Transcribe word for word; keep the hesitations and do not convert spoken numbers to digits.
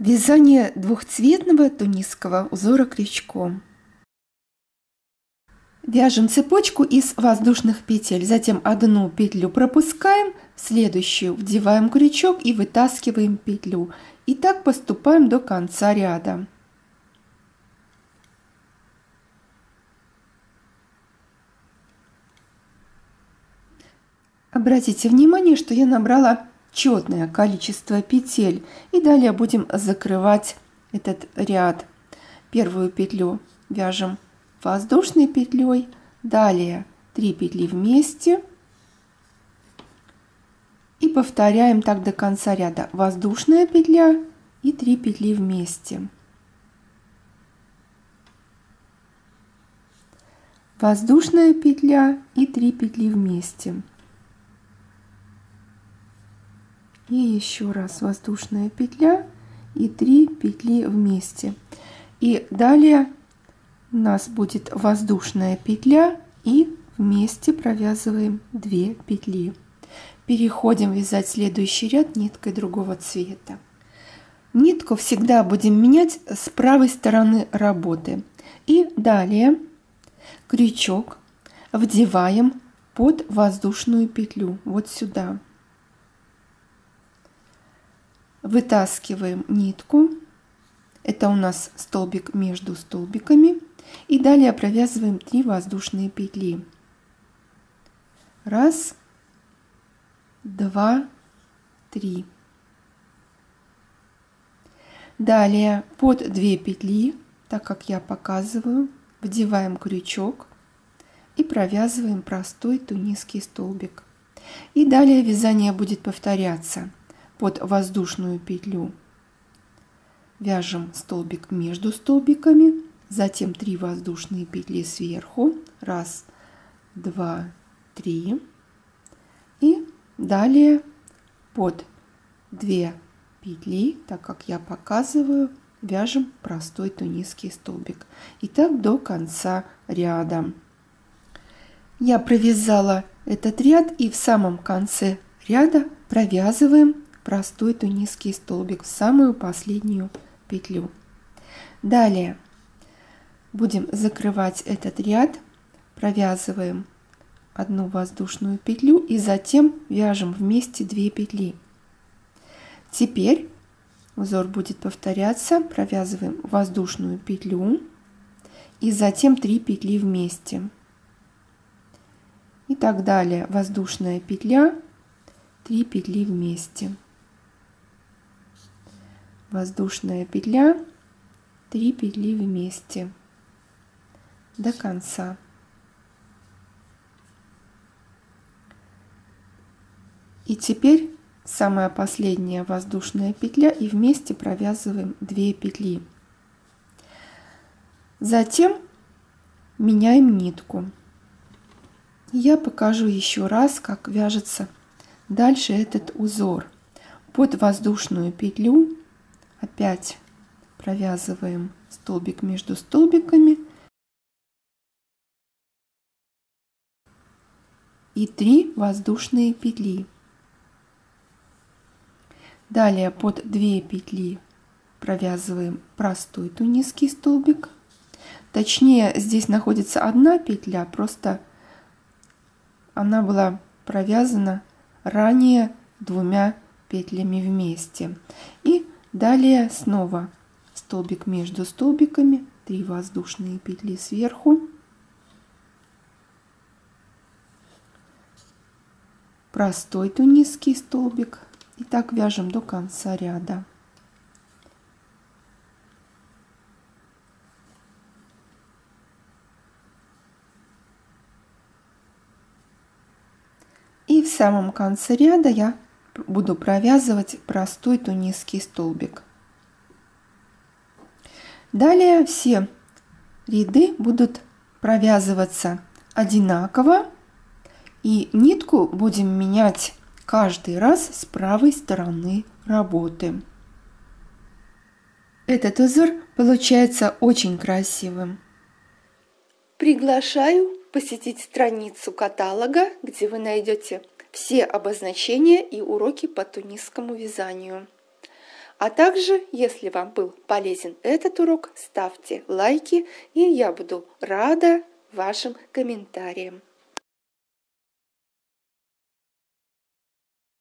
Вязание двухцветного тунисского узора крючком. Вяжем цепочку из воздушных петель, затем одну петлю пропускаем, в следующую вдеваем крючок и вытаскиваем петлю. И так поступаем до конца ряда. Обратите внимание, что я набрала четное количество петель, и далее будем закрывать этот ряд. Первую петлю вяжем воздушной петлей, далее три петли вместе и повторяем так до конца ряда: воздушная петля и три петли вместе, воздушная петля и три петли вместе. И еще раз воздушная петля и три петли вместе. И далее у нас будет воздушная петля, и вместе провязываем две петли. Переходим вязать следующий ряд ниткой другого цвета. Нитку всегда будем менять с правой стороны работы. И далее крючок вдеваем под воздушную петлю, вот сюда. Вытаскиваем нитку, это у нас столбик между столбиками, и далее провязываем три воздушные петли. Раз, два, три. Далее под две петли, так как я показываю, вдеваем крючок и провязываем простой тунисский столбик. И далее вязание будет повторяться. Под воздушную петлю вяжем столбик между столбиками, затем три воздушные петли сверху, раз, два, три, и далее под две петли, так как я показываю, вяжем простой тунисский столбик. И так до конца ряда. Я провязала этот ряд, и в самом конце ряда провязываем простой тунисский столбик в самую последнюю петлю. Далее будем закрывать этот ряд, провязываем одну воздушную петлю и затем вяжем вместе две петли. Теперь узор будет повторяться, провязываем воздушную петлю и затем три петли вместе. И так далее, воздушная петля, три петли вместе. Воздушная петля, три петли вместе до конца. И теперь самая последняя воздушная петля, и вместе провязываем две петли. Затем меняем нитку. Я покажу еще раз, как вяжется дальше этот узор. Под воздушную петлю опять провязываем столбик между столбиками и три воздушные петли. Далее под две петли провязываем простой тунисский столбик. Точнее, здесь находится одна петля, просто она была провязана ранее двумя петлями вместе. И далее снова столбик между столбиками, три воздушные петли сверху, простой тунисский столбик. И так вяжем до конца ряда. И в самом конце ряда я буду провязывать простой тунисский столбик. Далее все ряды будут провязываться одинаково, и нитку будем менять каждый раз с правой стороны работы. Этот узор получается очень красивым. Приглашаю посетить страницу каталога, где вы найдете все обозначения и уроки по тунисскому вязанию. А также, если вам был полезен этот урок, ставьте лайки, и я буду рада вашим комментариям.